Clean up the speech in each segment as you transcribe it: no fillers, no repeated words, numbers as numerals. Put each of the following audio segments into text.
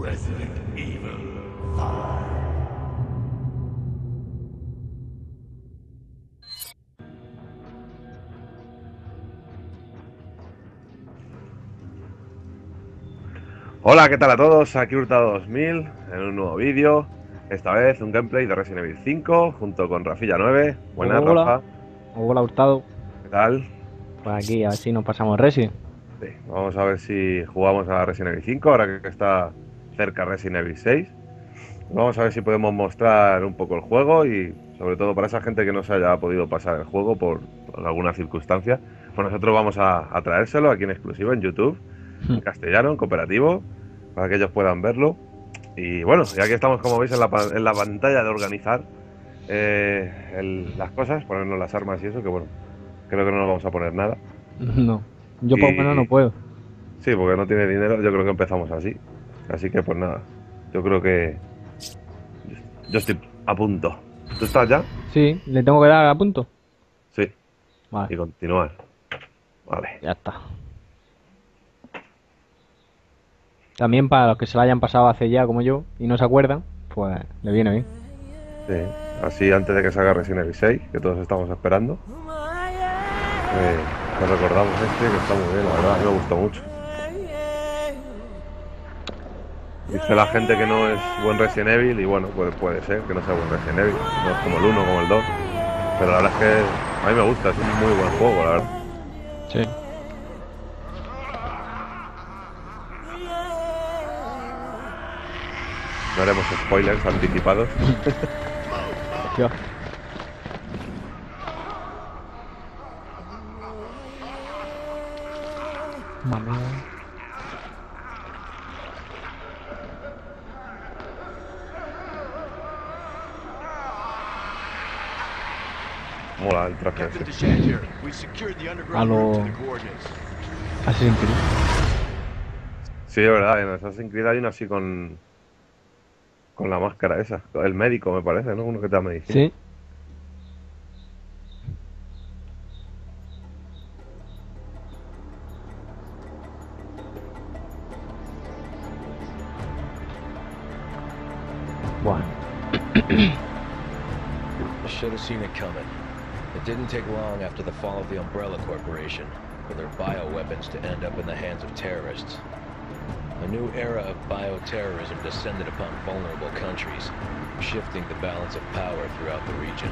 Resident Evil 5. Hola, ¿qué tal a todos? Aquí Hurtado 2000 en un nuevo vídeo. Esta vez un gameplay de Resident Evil 5 junto con Rafilla 9. Buenas, hola, Rafa. Hola, Hurtado. ¿Qué tal? Pues aquí, a ver si nos pasamos Resident. Sí, vamos a ver si jugamos a Resident Evil 5 ahora que está cerca Resident Evil 6. Vamos a ver si podemos mostrar un poco el juego y sobre todo para esa gente que no se haya podido pasar el juego por alguna circunstancia. Pues nosotros vamos a traérselo aquí en exclusiva en YouTube, en castellano, en cooperativo, para que ellos puedan verlo. Y bueno, ya que estamos, como veis, en la pantalla de organizar las cosas, ponernos las armas y eso, que bueno, creo que no nos vamos a poner nada. No, yo por lo menos no puedo. Sí, porque no tiene dinero, yo creo que empezamos así. Así que pues nada, yo creo que yo estoy a punto. ¿Tú estás ya? Sí, le tengo que dar a punto. Sí, vale. Y continuar. Vale. Ya está. También para los que se la hayan pasado hace ya, como yo, y no se acuerdan, pues le viene bien. Sí, así antes de que salga Resident Evil 6, que todos estamos esperando. Nos recordamos que está muy bien, la verdad, me gustó mucho. Dice la gente que no es buen Resident Evil, y bueno, pues puede ser que no sea buen Resident Evil. No es como el 1, como el 2. Pero la verdad es que a mí me gusta, es un muy buen juego, la verdad. Sí. No haremos spoilers anticipados. Yo. Mamá. Mola el traje ese. A lo... Assassin's Creed. Sí, es verdad, en Assassin's Creed hay uno así con la máscara esa, el médico me parece, ¿no? Uno que te da medicina. Sí. Bueno. Should have seen it coming. It didn't take long after the fall of the Umbrella Corporation for their bioweapons to end up in the hands of terrorists. A new era of bioterrorism descended upon vulnerable countries, shifting the balance of power throughout the region.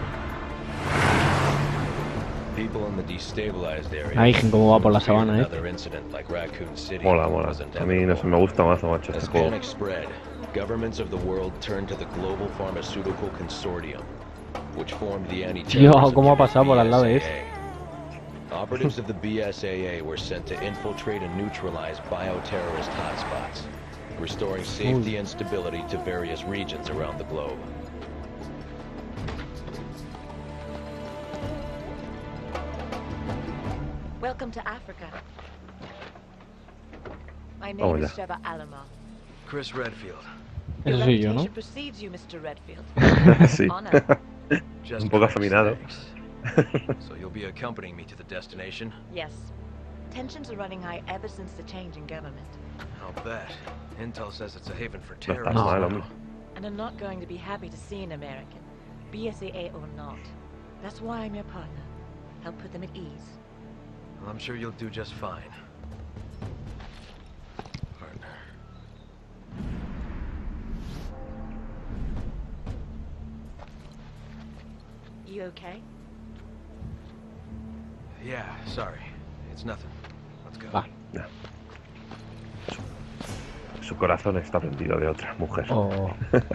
People in the destabilized area. Ay, como va por la sabana, another incident like Raccoon City. Mola. A mí no se me gusta macho este juego. Panic spread, governments of the world turned to the Global Pharmaceutical Consortium, which formed the anti-terrorism. Cómo ha pasado por al lado de este. Operatives of the BSAA were sent to infiltrate and neutralize bioterrorist hotspots, restoring safety and stability to various regions around the globe. Welcome to Africa. My name is Eva Alama. Chris Redfield. Eso soy yo, ¿no? Mr. Redfield. Sí. Un poco afeminado. So you'll be accompanying me to the destination? Yes. Tensions are running high ever since the change in government. I'll bet. Intel says it's a haven for terrorists. No. And I'm not going to be happy to see an American, BSAA or not. That's why I'm your partner. Help put them at ease. Well, I'm sure you'll do just fine. Partner. You okay? Yeah, sorry. It's nothing. Let's go. Yeah. Su corazón está prendido de otra mujer. Oh.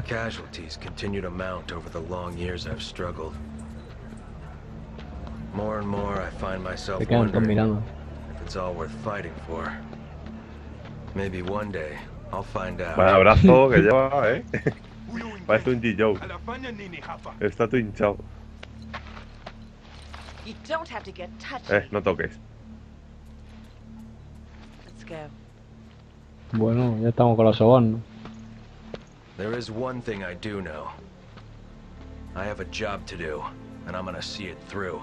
Casualties continue to mount over the long years I've struggled. More and more I find myself wondering if it's all worth fighting for. Maybe one day I'll find out. Buen abrazo que lleva, ¿eh? Parece un G-Joe. Está todo hinchado. You don't have to get touched. No toques. Let's go. Bueno, ya estamos con la sobón, ¿no? There is one thing I do know. I have a job to do, and I'm gonna see it through.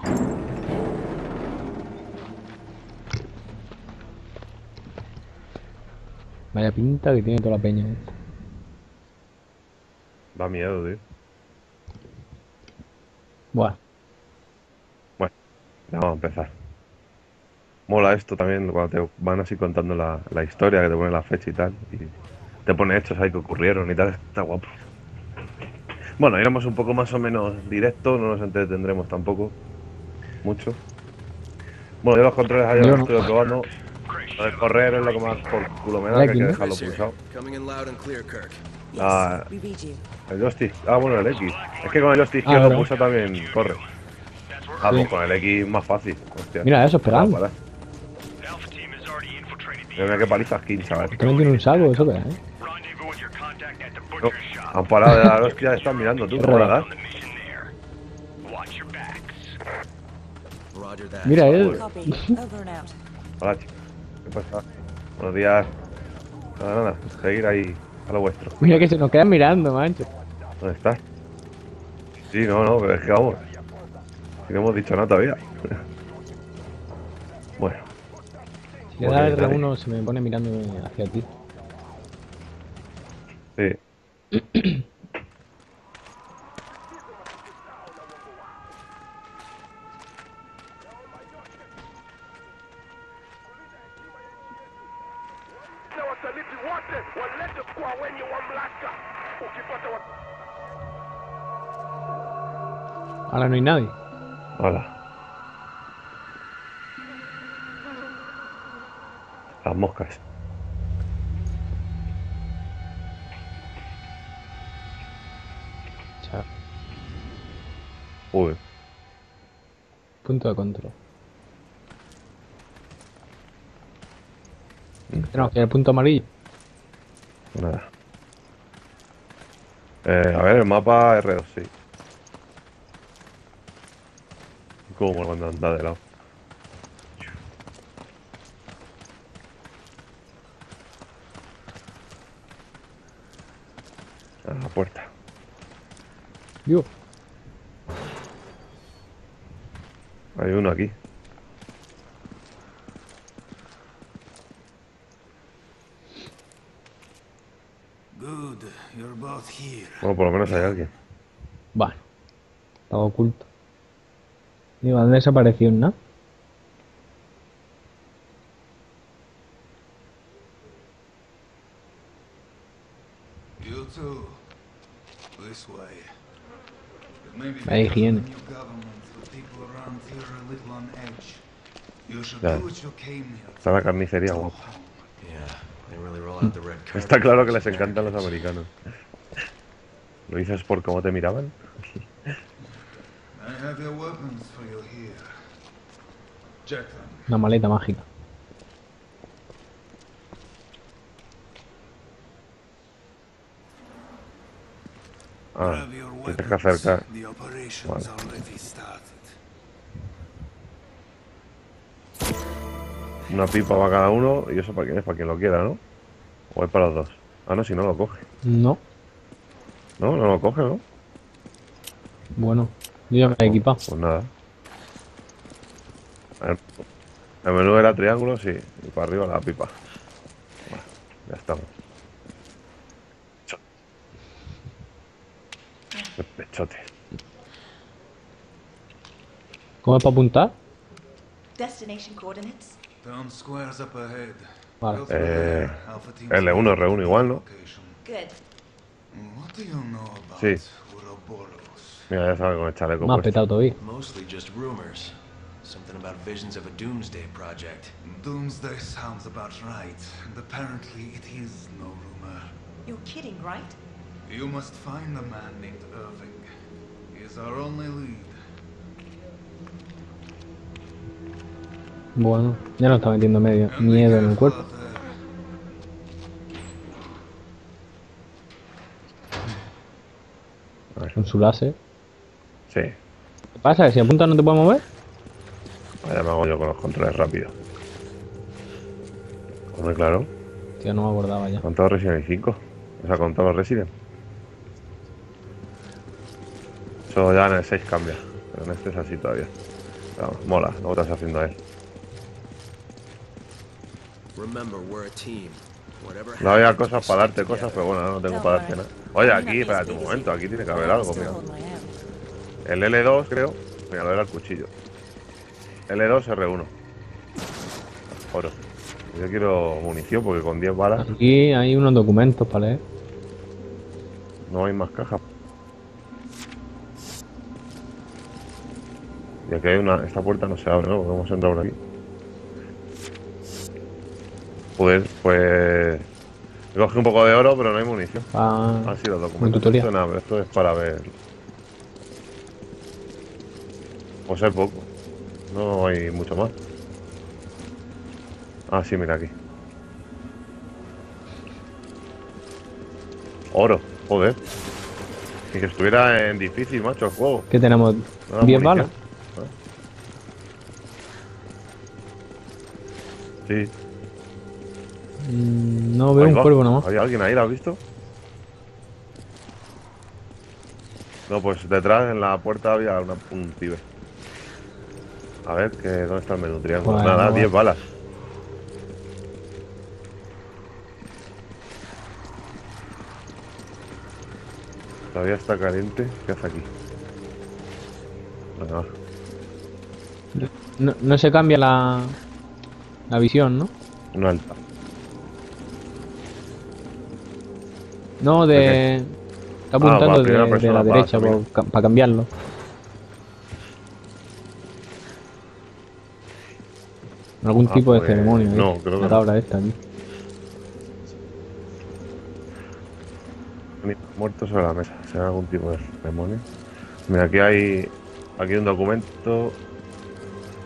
Vaya pinta que tiene toda la peña. Da miedo, tío. Bueno, ya vamos a empezar. Mola esto también, cuando te van así contando la historia, que te pone la fecha y tal, y te pone hechos ahí que ocurrieron y tal, está guapo. Bueno, iremos un poco más o menos directos, no nos entretendremos tampoco mucho. Bueno, yo los controles ayer los estoy probando. Lo de correr es lo que más por culo me da, que hay que dejarlo pulsado. El joystick. Ah, bueno, el X. Es que con el joystick izquierdo pulsa también corre. Ah, pues con el X más fácil. Hostia. Mira, eso, esperando. Mira que palizas 15, ¿vale? También tiene un salvo, eso, ¿verdad? No, han parado de dar hostias, están mirando tú, ¿cómo la das? Mira él. Hola, chicos. ¿Qué pasa? Buenos días. Nada, seguir ahí a lo vuestro. Mira que se nos quedan mirando, mancho. ¿Dónde estás? Sí, no, pero es que vamos. Si no hemos dicho nada todavía. Bueno. Si le da el R1 se me pone mirando hacia ti. Sí. Ahora no hay nadie. Hola. Las moscas. Chao. Uy. Punto de control. Tenemos que ir al punto amarillo. Nada. A ver, el mapa R2, sí. Como cuando anda de lado. A la puerta. Yo. Hay uno aquí. Good, you're both here. Bueno, por lo menos hay alguien. Vale. Estaba oculto. Digo, ¿dónde desapareció, no? Hay higiene. Ya. Está la carnicería guapa. Está claro que les encantan los americanos. ¿Lo dices por cómo te miraban? Una maleta mágica. Ah, tienes que acercar. Vale. Una pipa va cada uno y eso para quien es, para quien lo quiera, ¿no? O es para los dos. Ah, no, si no lo coge. No. No lo coge, ¿no? Bueno. Yo ya me he equipado. Pues nada. El menú era triángulo, sí. Y para arriba la pipa. Bueno, ya estamos. El pechote. ¿Cómo es para apuntar? Vale. L1, R1 igual, ¿no? Sí. Mira, ya sabes, con el chaleco. Más petado todavía. Bueno, ya no está metiendo medio miedo en el cuerpo. A ver. Con su láser. Sí. ¿Qué pasa? ¿Que si apuntas no te puedes mover? Vaya, me hago yo con los controles rápido. Hombre, claro. Tío, no me acordaba ya. ¿Con todos Resident 5? O sea, con todos los Resident. Eso ya en el 6 cambia. Pero en este es así todavía. Pero mola, lo que estás haciendo a él. No había cosas para darte cosas, pero bueno, no tengo para darte nada. Oye, aquí, espérate un momento, aquí tiene que haber algo, mira. El L2, creo. Mira, lo era el cuchillo. L2, R1. Oro. Yo quiero munición porque con 10 balas. Aquí hay unos documentos para leer. No hay más cajas. Y aquí hay una. Esta puerta no se abre, ¿no? Porque hemos entrado por aquí. Joder, pues. Me cogí un poco de oro, pero no hay munición. Ah, han sido documentos. Esto, nada, pero esto es para ver. Pues es poco. No hay mucho más. Ah, sí, mira aquí. Oro, joder. Y que estuviera en difícil, macho, el juego. ¿Qué tenemos? Nada, 10 balas. Sí. No veo un cuervo nomás. ¿Hay alguien ahí? ¿Lo has visto? No, pues detrás en la puerta había un pibe. A ver, que ¿dónde está el menú triángulo? Bueno, nada, 10 balas. Todavía está caliente. ¿Qué hace aquí? Bueno. No se cambia la visión, ¿no? Una alta. No, de... Está apuntando de la derecha para cambiarlo. Algún tipo de ceremonia. No, creo que no. La tabla esta aquí. Muertos sobre la mesa. ¿Será algún tipo de ceremonia? Mira, aquí hay... Aquí hay un documento.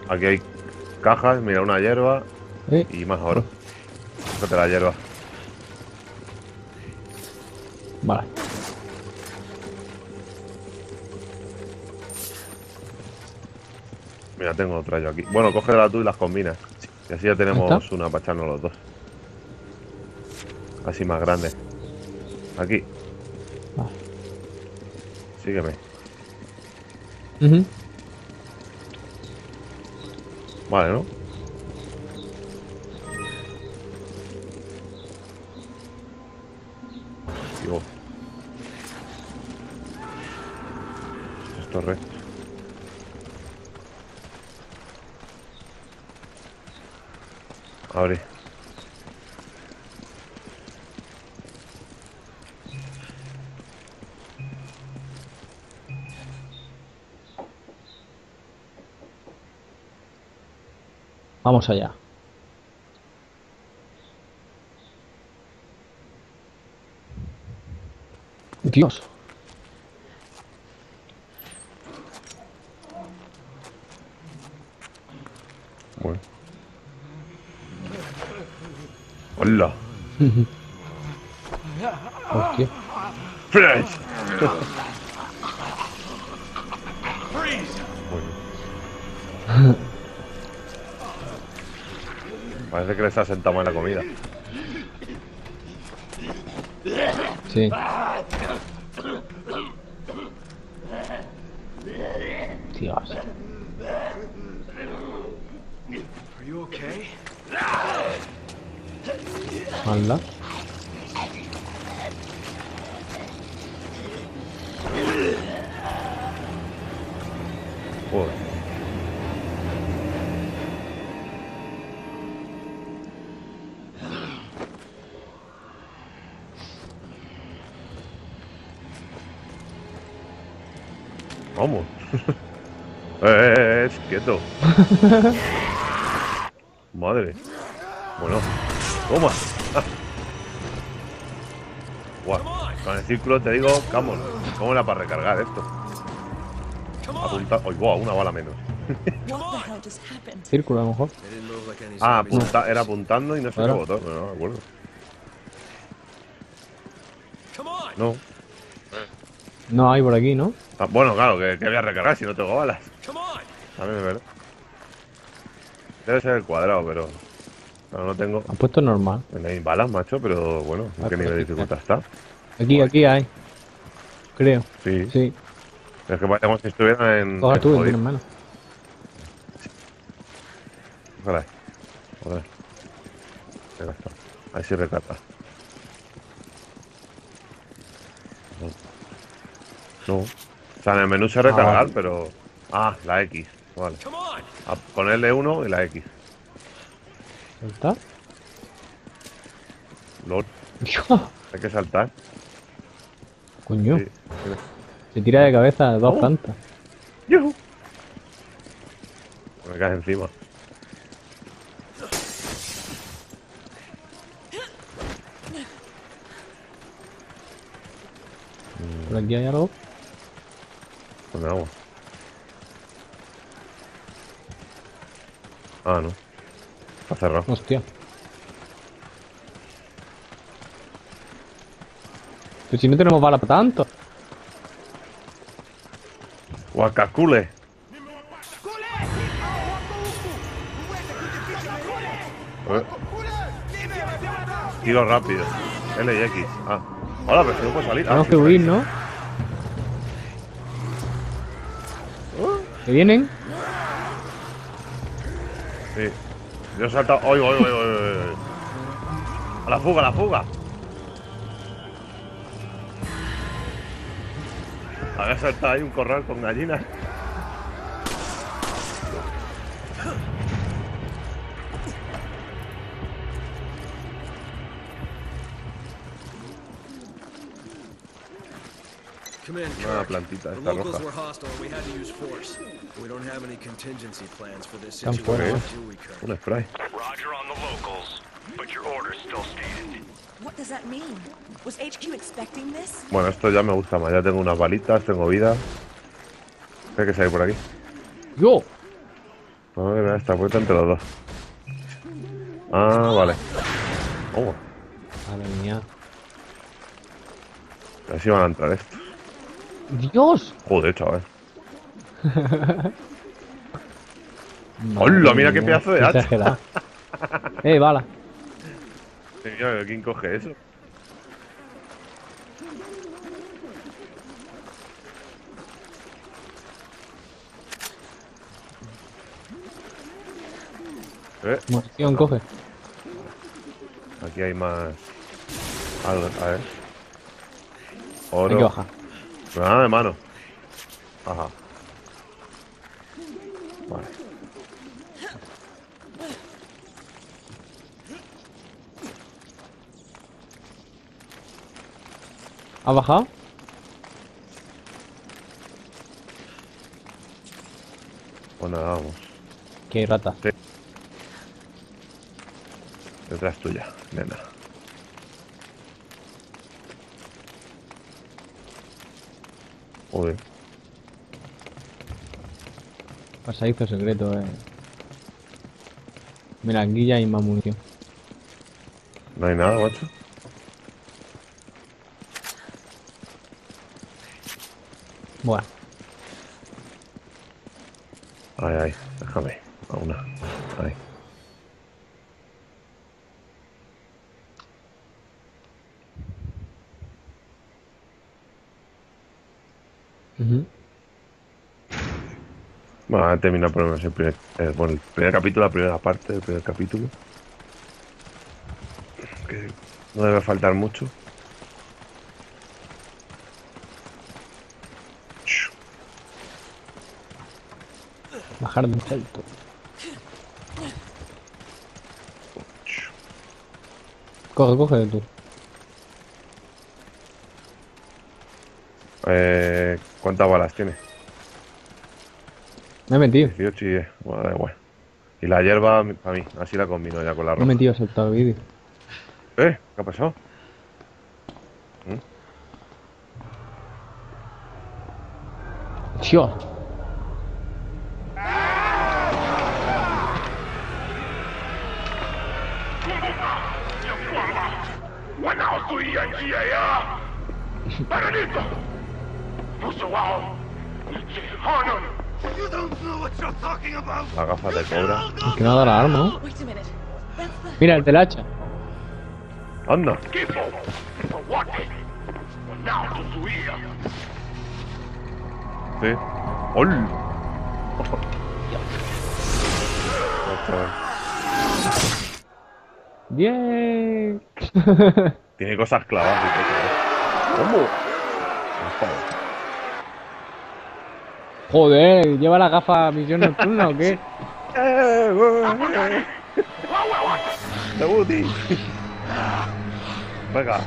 Aquí hay cajas. Mira, una hierba. ¿Eh? Y más oro. Cógete la hierba. Vale. Mira, tengo otra yo aquí. Bueno, cógela tú y las combinas. Y así ya tenemos una para echarnos los dos. Así más grande. Aquí. Vale. Sígueme. Vale, ¿no? Esto es recto. Abre. Vamos allá. Dios. Bueno. Hola. Hostia. Freeze. Bueno. Parece que le está sentado mal la comida. Sí. Dios. Hala. Joder. Vamos. Quieto. Madre. Bueno. Toma. Guau. Con el círculo te digo, vamos. ¿Cómo era para recargar esto? Apuntar. ¡Ay, wow! Una bala menos. Círculo a lo mejor. Ah, era apuntando y no se me botó. No me acuerdo. No. No hay por aquí, ¿no? Ah, bueno, claro, que voy a recargar si no tengo balas. También es verdad. Debe ser el cuadrado, pero... No, no tengo... Han puesto normal. No hay balas, macho, pero bueno, ¿en qué nivel de dificultad está? Aquí, guay. Aquí hay. Creo. Sí. Sí. Es que parecemos que estuvieran en... Ojalá tú, en mano. Ojalá. Ojalá. Ojalá. A ver si recatas. No. O sea, en el menú se recargar, pero... Ah, la X. Vale. A ponerle 1 y la X. ¿Saltar? Lord. Hay que saltar. Coño. Sí. Se tira de cabeza dos plantas. ¡Yuhu! Me caes encima. ¿Por aquí hay algo? Con agua. Ah, no. Está cerrado. Hostia. Pero si no tenemos bala para tanto. Guacacule. Tiro rápido. L y X. Ah. Hola, pero si no puedo salir. Tenemos que huir, ¿no? ¿Que vienen? Sí. Yo he saltado. ¡Oy! ¡A la fuga, a la fuga! Había saltado ahí un corral con gallinas. Una plantita esta roja. Tan fuerte. Un spray. Bueno, esto ya me gusta más. Ya tengo unas balitas, tengo vida. Hay que salir por aquí. ¡Yo! Vamos a ver esta puerta entre los dos. Ah, vale. Oh. Madre mía. A ver si van a entrar estos. ¡Dios! Joder, chaval. ¡Hola! Mira qué pedazo de hacha. Bala. Mira, ¿quién coge eso? ¿Quién coge? Aquí hay más... Algo, a ver... Oro... Nada de mano. Ajá. Vale. ¿Ha bajado? Bueno, vamos. ¿Qué rata? Sí. Detrás tuya, nena. Joder. Pasadizo secreto, Mira, aquí ya hay más munición. No hay nada, macho. Bueno. Ay, déjame. A una. Ahí. Bueno, he terminado por lo menos el primer capítulo, la primera parte del primer capítulo. Que no debe faltar mucho. Bajar de un salto. Coge, coge tú. ¿Cuántas balas tiene? Me he metido. 18 y 10. Bueno, da igual. Y la hierba, para mí, así la combino ya con la ropa. Me he metido a saltar el vídeo. ¿Qué ha pasado? Dios. La gafa de cobra. Es que no da la arma, ¿no? Mira, el del hacha. ¡Anda! Sí. ¡Hol! ¡Bien! Tiene cosas clavadas. ¿Cómo? Joder, ¿lleva la gafa misión nocturna o qué? ¡Debuti! Venga.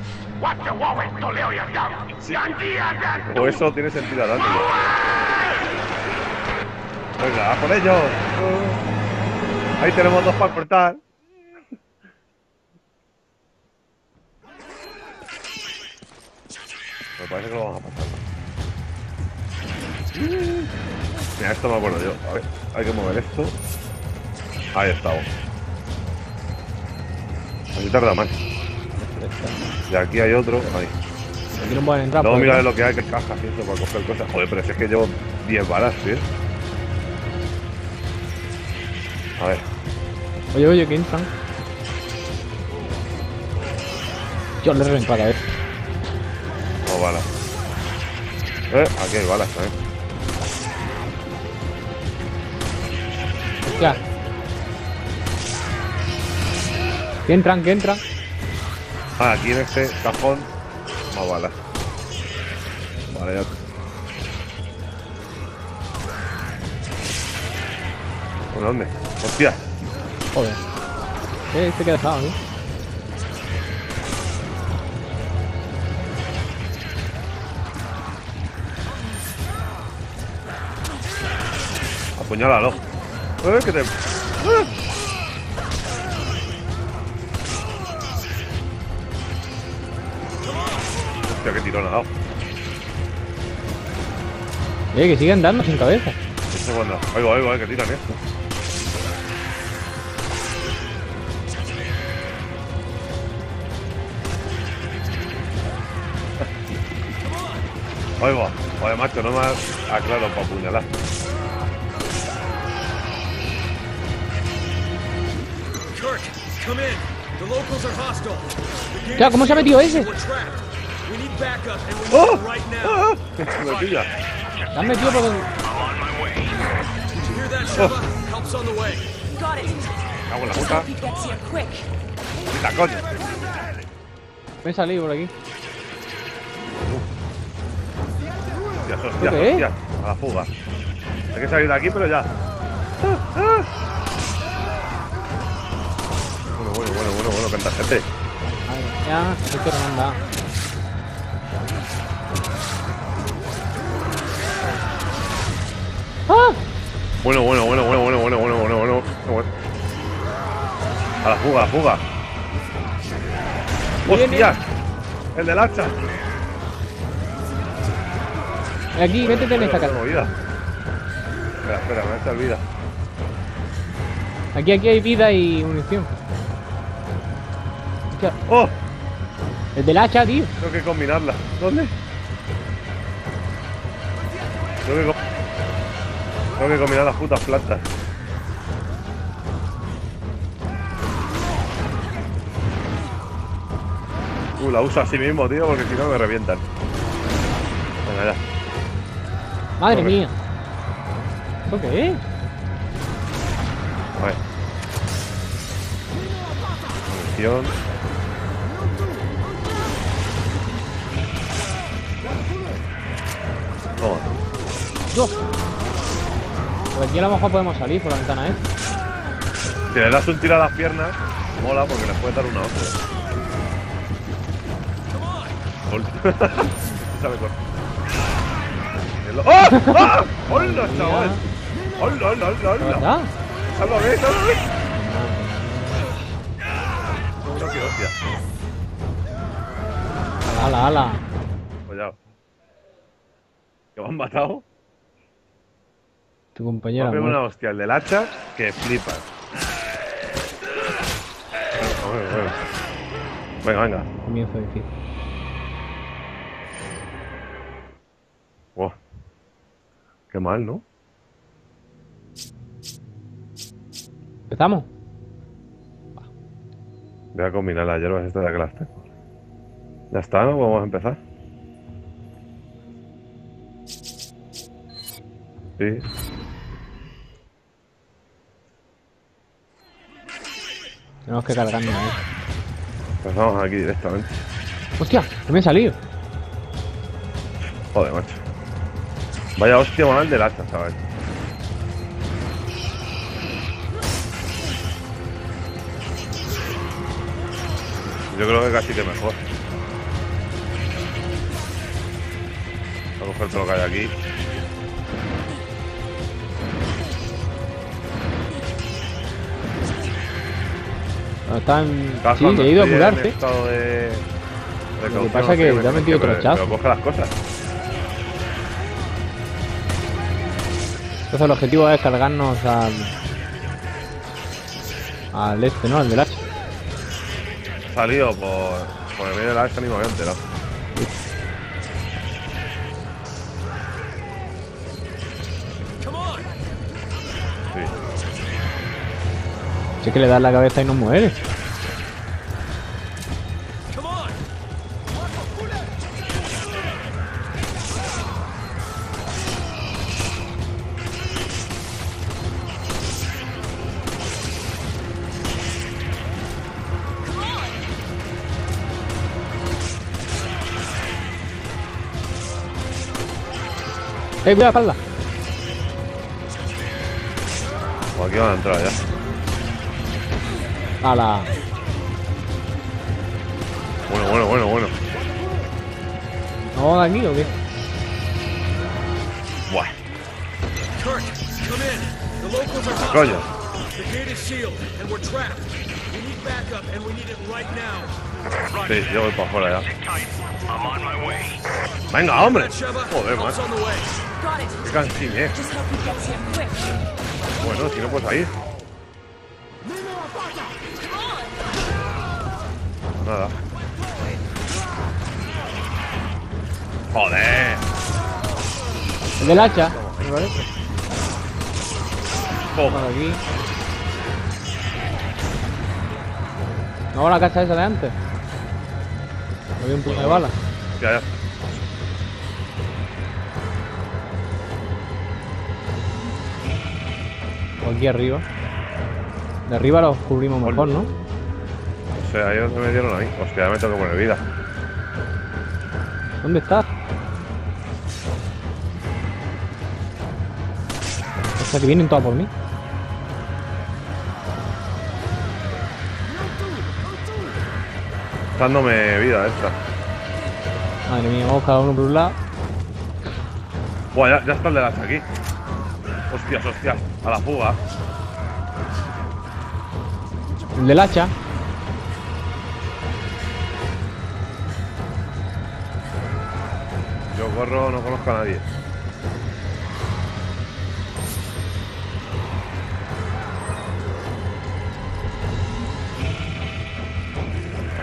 O eso tiene sentido adelante. Venga, por ello. Ahí tenemos dos para cortar. Me parece que lo vamos a pasar. Mira, esto me acuerdo yo. A ver, hay que mover esto. Ahí estamos. Aquí tarda más. Y aquí hay otro. Ahí. Aquí no pueden entrar. No, mira lo que hay, que caja, ¿cierto? Para coger cosas. Joder, pero si es que llevo 10 balas, ¿sí? A ver. Oye, oye, ¿qué entran? Yo le reventaré a ver. Balas. Aquí hay balas también. Hostia. Que entran, que entran. Ah, aquí en este cajón más balas. Vale, ya. ¿Por dónde? Hostia. Joder. Este que ha dejado, ¿eh? Apuñálalo. Que te... Hostia, que tirón ha dado. Que siguen dando sin cabeza. Eso cuando... Oigo, que tiran esto. Oigo, joder, macho, no me aclaro para apuñalar. Claro, ¿cómo se ha metido ese? ¡Oh! ¡Ah! ¡Me pilla! ¡La han metido por donde! ¡Me cago en la puta! ¡Quita, coño! Me he salido por aquí. ¡Ya! ¡A la fuga! Hay que salir de aquí, pero ya. Bueno, canta gente. Ya, estoy tornando. ¡Ah! Bueno. A la fuga, a la fuga. ¡Hostia! El del hacha. Aquí, métete en esta cara. Espera, me está olvidando. Aquí hay vida y munición. ¡Oh! El del hacha, tío. Tengo que combinarla. ¿Dónde? Tengo que combinar las putas plantas. La uso así mismo, tío, porque si no me revientan. Venga, ya. Madre mía. ¿Esto qué es? A ver. Munición. No. Pues aquí a lo mejor podemos salir por la ventana, ¿eh? Si le das un tiro a las piernas, mola porque les puede dar una hostia. ¡Oh! ¡Hola, chaval! ¡Hola! ¡Sálvame, sálvame! ¡No, qué hostia! ¡Hala! Cuidado. ¿Que me han matado? Tu compañero. Me ha pegado una hostia, el del hacha, que flipas. Venga. Comienzo difícil. Wow. Qué mal, ¿no? ¿Empezamos? Voy a combinar las hierbas estas de que las tengo. Ya está, ¿no? Vamos a empezar. Sí. Tenemos que cargarnos ahí. Pues vamos aquí directamente. ¡Hostia! ¡Que me he salido! Joder, macho. Vaya hostia mal del hacha, chaval. Yo creo que casi que mejor. Voy a coger todo lo que hay aquí. No, están... Sí, he ido a curarte. Lo que pasa es que te has metido trochazo. Pero coge las cosas. Entonces el objetivo es cargarnos al... Al este, ¿no? Al del hacha. Salido por el medio de la hacha ni me había enterado. Es que le das la cabeza y no mueres. Cuidado, espalda. Pues aquí van a entrar ya. ¡Hala! Bueno. ¿No va aquí o qué? Buah. ¡Coño! Sí, yo voy para afuera ya. ¡Venga, hombre! Joder, macho. ¡Qué cansín, eh! Bueno, si no puedes ir. Nada. Joder. El del hacha. Me parece. Por aquí. No, la casa esa de antes. Había un puño de bala. Ya. O aquí arriba. De arriba los cubrimos mejor, ¿no? O sea, ahí donde me dieron a mí. Hostia, ya me tengo que poner vida. ¿Dónde estás? O sea, que vienen todas por mí. Está dándome vida esta. Madre mía, vamos cada uno por un lado. Buah, ya está el de la hacha aquí. Hostias. A la fuga. ¿El de la hacha? Corro, no conozco a nadie.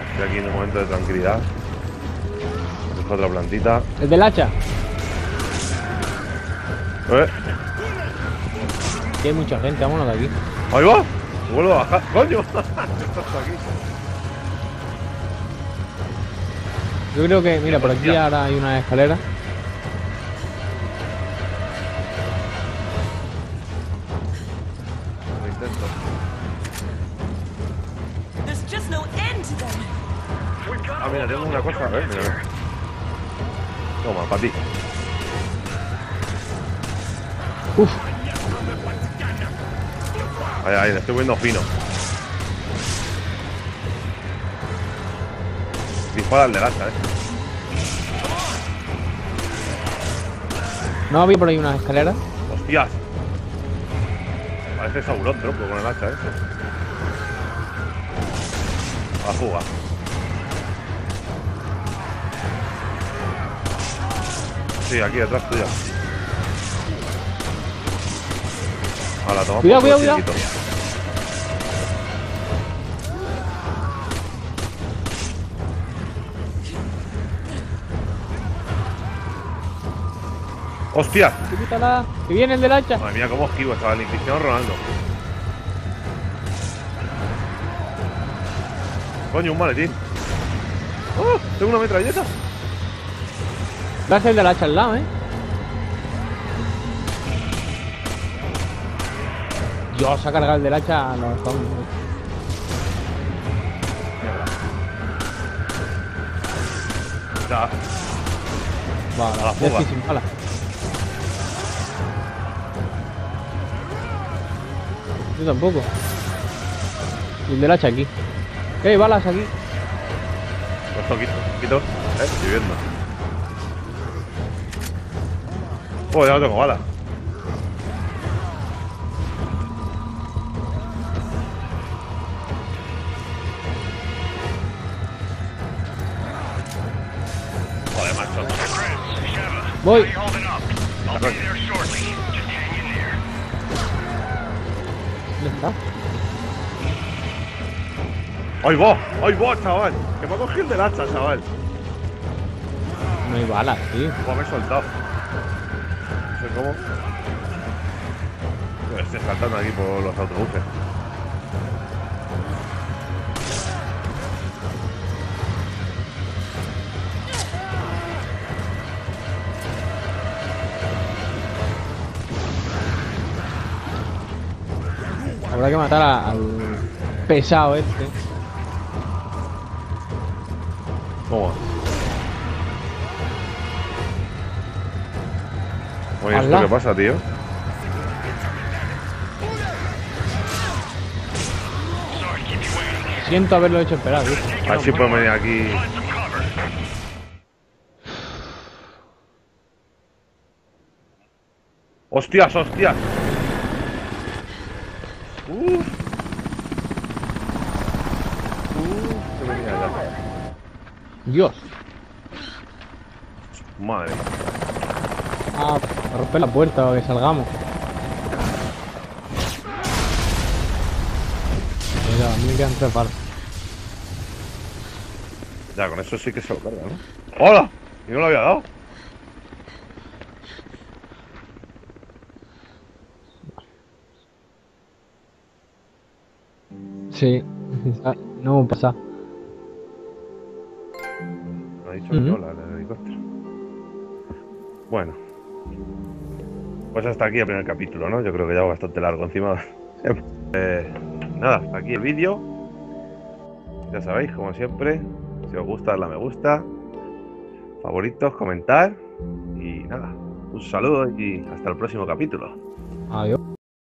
Estoy aquí en un momento de tranquilidad. Busco otra plantita. ¿El del hacha? Aquí hay mucha gente, vámonos de aquí. ¡Ahí va! ¡Vuelvo a bajar! ¡Coño! Estás aquí. Yo creo que, mira, por aquí ahora hay una escalera. Ah, mira, tengo una cosa, mira. Toma, para ti. Uff. Ahí, le estoy poniendo fino. Dispara al de lanza, ¿No había por ahí una escalera? ¡Hostias! Parece Sauron, tronco, con el hacha, A la fuga. Sí, aquí detrás tuya. A la toma. Cuidado. ¡Hostia! ¡Que viene el del hacha! Madre mía, cómo esquivo, chaval, el Cristiano Ronaldo. Coño, un maletín. ¡Oh! Tengo una metralleta. Gracias el del hacha al lado, Dios, se ha cargado el del hacha a los zombies. está. Vale, a la fuga. Es que sin pala. Yo tampoco. ¿Dónde la hacha aquí? ¡Ey, balas aquí! Esto quito. Estoy viendo. Oh, ya no tengo balas. Joder, macho. Voy. ¿Dónde está? ¡Ay, vos, chaval! Que me ha cogido el del hacha, chaval. No hay balas, tío. Pues me he soltado. No sé cómo. Pues estoy saltando aquí por los autobuses. Habrá que matar al pesado este. Oye, ¿esto qué pasa, tío? Siento haberlo hecho esperar, tío. A ver si podemos venir aquí. ¡Hostias, hostias! Dios. Madre mía. Ah, a romper la puerta para que salgamos. Mira, a mí me quedan tres balas. Ya, con eso sí que se lo carga, ¿no? ¡Hola! Y no lo había dado. Sí, no pasa. El helicóptero. Bueno, pues hasta aquí el primer capítulo, ¿no? Yo creo que ya va bastante largo encima. Nada, hasta aquí el vídeo. Ya sabéis, como siempre, si os gusta, dadle a me gusta, favoritos, comentar. Y nada, un saludo y hasta el próximo capítulo. Adiós.